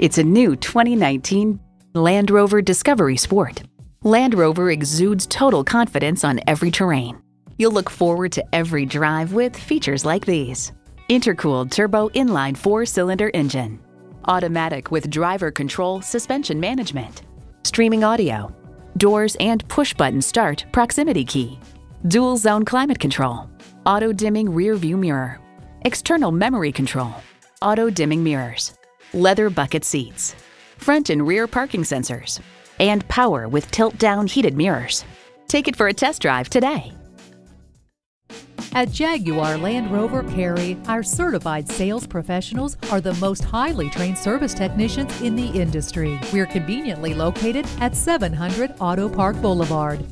It's a new 2019 Land Rover Discovery Sport. Land Rover exudes total confidence on every terrain. You'll look forward to every drive with features like these: intercooled turbo inline 4-cylinder engine, automatic with driver control suspension management, streaming audio, doors and push-button start proximity key, dual zone climate control, auto-dimming rear view mirror, external memory control, auto-dimming mirrors, leather bucket seats, front and rear parking sensors, and power with tilt-down heated mirrors. Take it for a test drive today. At Jaguar Land Rover Cary, our certified sales professionals are the most highly trained service technicians in the industry. We're conveniently located at 700 Auto Park Boulevard.